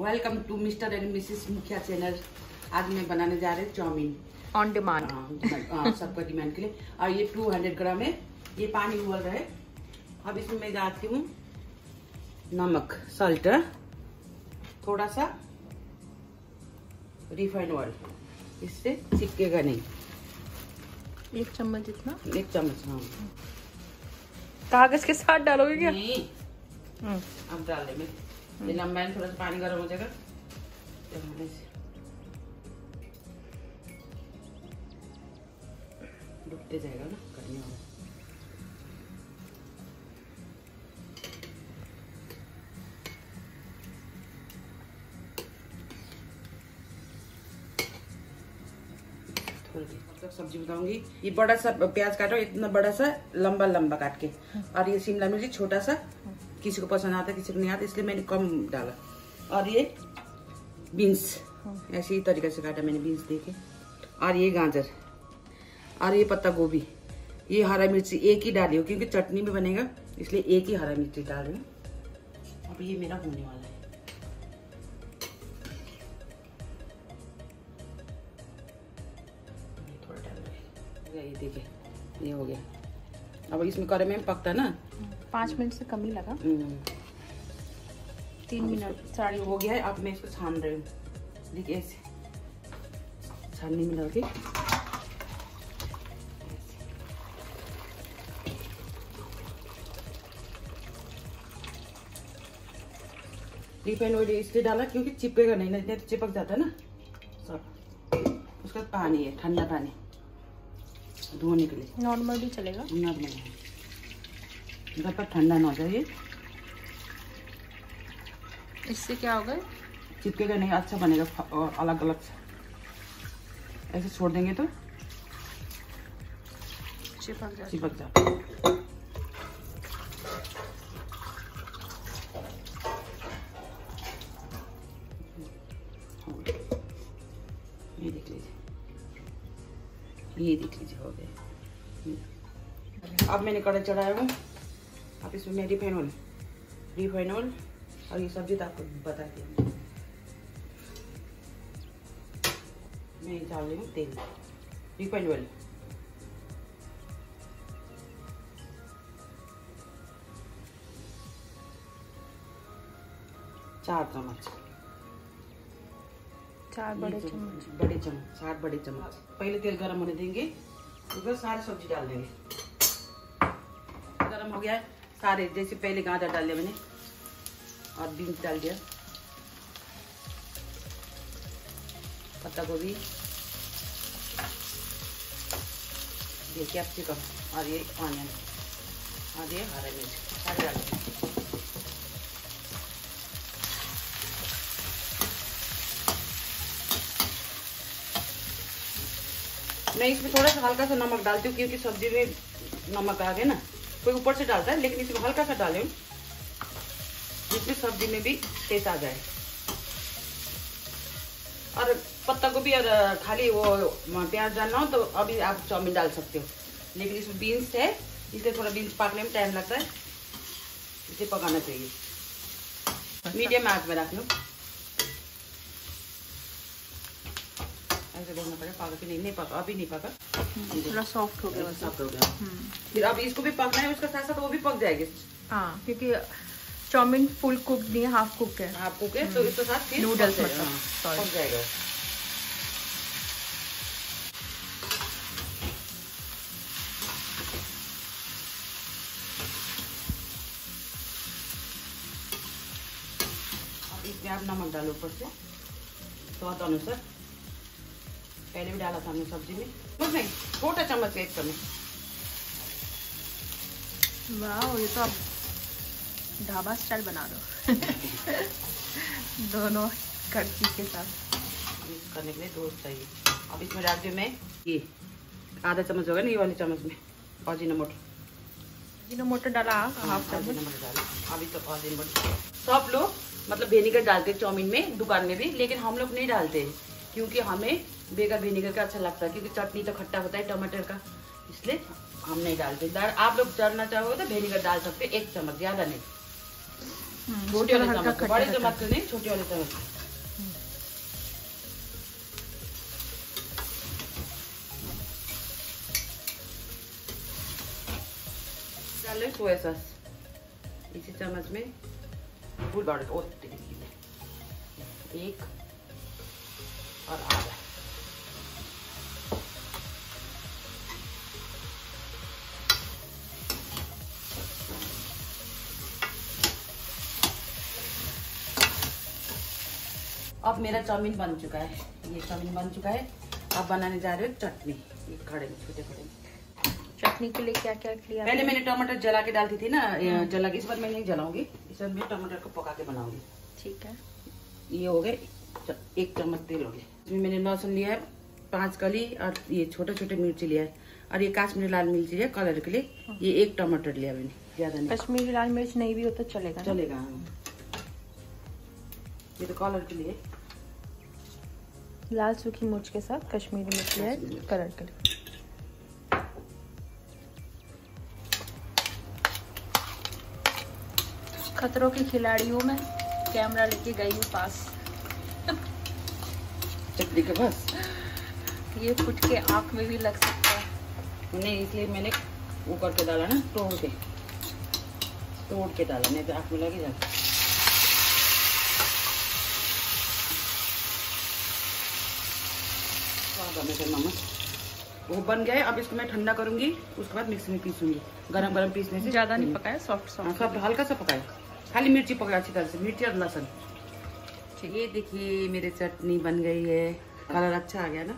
Welcome to mister and missus Mukhiya channel. आज मैं बनाने जा रहे चाउमीन ऑन डिमांड सबका डिमांड के लिए। और ये 200 ग्राम है। ये पानी उबल रहा है। अब इसमें मैं डालती हूँ नमक, सॉल्ट, थोड़ा सा रिफाइंड ऑयल। इससे चिपकेगा नहीं। एक चम्मच इतना, एक चम्मच। हाँ, कागज के साथ डालोगे क्या? नहीं, अब डाल दे। ये लंबा है, थोड़ा सा पानी गर्म हो जाएगा। डूबते जाएगा ना, करने वाला। तो सब्जी बताऊंगी। ये बड़ा सा प्याज काटो, इतना बड़ा सा लंबा लंबा काट के। और ये शिमला मिर्च छोटा सा, किसी को पसंद आता किसी को नहीं आता, इसलिए मैंने कम डाला। और ये बीन्स ऐसे ही तरीके से काटा मैंने, बीन्स देके। और ये गाजर और ये पत्ता गोभी, ये हरा मिर्ची एक ही डालियो क्योंकि चटनी में बनेगा, इसलिए एक ही हरा मिर्ची डाल रही हूँ। अब ये मेरा होने वाला है। थोड़ा डाल, ये देखिए, ये हो गया। अब इसमें करे में पकता ना 5 मिनट से कम ही लगा, 3 मिनट साड़ी हो गया है। अब मैं इसको छान रही हूँ। देखिए ऐसे छाननी में लगा के रिफाइंड ऑयल इसलिए डाला क्योंकि चिपकेगा नहीं, नहीं तो चिपक जाता है ना सब। उसका पानी है, ठंडा पानी धोने के लिए। नॉर्मल भी चलेगा, नॉर्मल जब तक ठंडा ना हो जाए। इससे क्या होगा, चिपकेगा नहीं, अच्छा बनेगा। और अलग अलग ऐसे छोड़ देंगे तो चिपक जाता। ये देख लीजिए, ये देख लीजिए, हो गया। अब मैंने कढ़ाई चढ़ाया हूँ। अब इसमें मैं रिफाइनल और ये सब्जी तो आपको बता दी। मैं डाल रही हूँ तेल, रिफाइनल। चार बड़े चम्मच। पहले तेल गरम होने देंगे, उसमें सारी सब्जी डाल देंगे। गरम हो गया है सारे, जैसे पहले गाजर डाल दिया मैंने और बीन्स डाल दिया, पत्ता गोभी, ये कैप्सिकम और ये ऑनियन और ये हरा मिर्च सारे डाल दिया। मैं इसमें थोड़ा सा हल्का सा नमक डालती हूँ क्योंकि सब्जी में नमक आ गया ना, कोई ऊपर से डालता है, लेकिन इसमें हल्का सा डालें जिसमें सब्जी में भी टेस्ट आ जाए। और पत्ता गोभी और खाली वो प्याज डालना हो तो अभी आप चाउमीन डाल सकते हो, लेकिन इसमें बीन्स है इसलिए थोड़ा बीन्स पकने में टाइम लगता है, इसे पकाना चाहिए। मीडियम आंच में रख लो, ऐसे बोलना पड़ेगा। पाक नहीं पका, अभी नहीं पका, थोड़ा सॉफ्ट हो गया, सॉफ्ट हो गया। फिर अब इसको भी पकना है, उसका साथ साथ वो भी पक जाएगी। हाँ, क्योंकि चाउमीन फुल कुक नहीं है, हाफ कुक है। हाफ कुक है तो इसके साथ फिर नूडल्स पक जाएगा। अब इसमें आप नमक डालो ऊपर से स्वाद अनुसार, पहले भी डाला था हमने सब्जी में। कुछ नहीं, छोटा चम्मच का एक चम्मच। वाह, ये तो आप ढाबा स्टाइल बना दो। दोनों कड़की के साथ मिक्स करने के लिए दो चाहिए। अब इसमें डाल दूँ मैं ये आधा चम्मच होगा ना, ये वाले चम्मच में अजीनो मोटो। अजीनो मोटो डाला हाफ चम्मच डाला। अभी तो अजीनो मोटो सब लोग मतलब विनेगर डालते हैं चाउमीन में, दुकान में भी, लेकिन हम लोग नहीं डालते क्योंकि हमें बेगर विनेगर का अच्छा लगता है, क्योंकि चटनी तो खट्टा होता है टमाटर का, इसलिए हम नहीं डालते। आप लोग डालना चाहोगे तो विनेगर डाल सकते, 1 चम्मच, ज़्यादा नहीं। छोटे वाले चम्मच, बड़े चम्मच से नहीं, छोटे वाले चम्मच। डालें सोया सॉस इसी चम्मच में, फुल पाउडर और एक और आधा। अब मेरा चाउमीन बन चुका है, ये चाउमीन बन चुका है। अब बनाने जा रहे हो चटनी, ये खड़े में छोटे खड़े में। चटनी के लिए क्या क्या लिया? पहले मैंने टमाटर जला के डालती थी ना, जला के, इस बार मैं नहीं जलाऊंगी, इस बार मैं टमाटर को पका के बनाऊंगी। ठीक है, ये हो गए। एक चम्मच तेल हो गया, इसमें मैंने लहसुन लिया है 5 कली और ये छोटे छोटे मिर्ची लिया है और ये काश्मीरी लाल मिर्च लिया कलर के लिए। ये एक टमाटर लिया मैंने, ज्यादा नहीं। कश्मीरी लाल मिर्च नहीं भी हो तो चलेगा, चलेगा। ये तो कलर के लिए लाल सूखी मिर्च के साथ कश्मीरी मिर्च है कलर के लिए। खतरों के खिलाड़ी हूँ मैं, कैमरा लेके गई हूँ पास चटनी के पास। ये फुट के आँख में भी लग सकता है, नहीं इसलिए मैंने वो करके डाला ना, तोड़ के डाला, नहीं तो आँख में लगे जाता। वो बन गए, अब इसको मैं ठंडा करूंगी, उसके बाद मिक्सी में पीसूंगी। गरम गरम पीसने से, ज्यादा नहीं पकाया, सॉफ्ट हल्का सा पकाया, खाली मिर्ची पकाया अच्छी तरह से, मिर्ची और लहसुन। ये देखिए मेरी चटनी बन गई है, कलर अच्छा आ गया ना।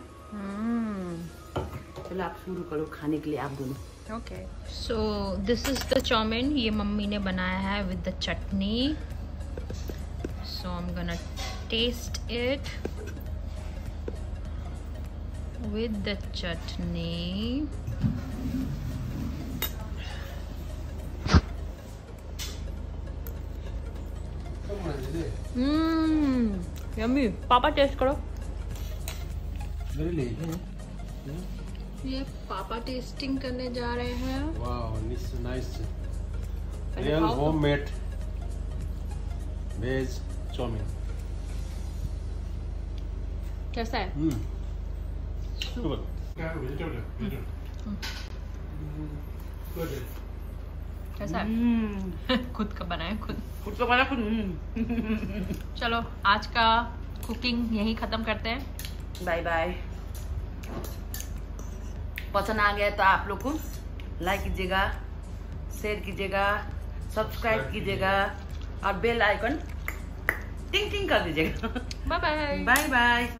चलो आप शुरू करो खाने के लिए आप दोनों। Okay, so this is the chowmein, ये मम्मी ने बनाया है with the chutney. So I am gonna taste it with the chutney. Yummy. Papa taste करो। ये पापा टेस्टिंग करने जा रहे हैं। Wow, nice, real homemade veg chowmein. कैसा है? कैसा? खुद का बनाया, खुद का बनाया खुद। चलो आज का कुकिंग यहीं खत्म करते हैं, बाय बाय। पसंद आ गया तो आप लोग को लाइक कीजिएगा, शेयर कीजिएगा, सब्सक्राइब कीजिएगा और बेल आइकन टिंग टिंग कर दीजिएगा। Bye bye.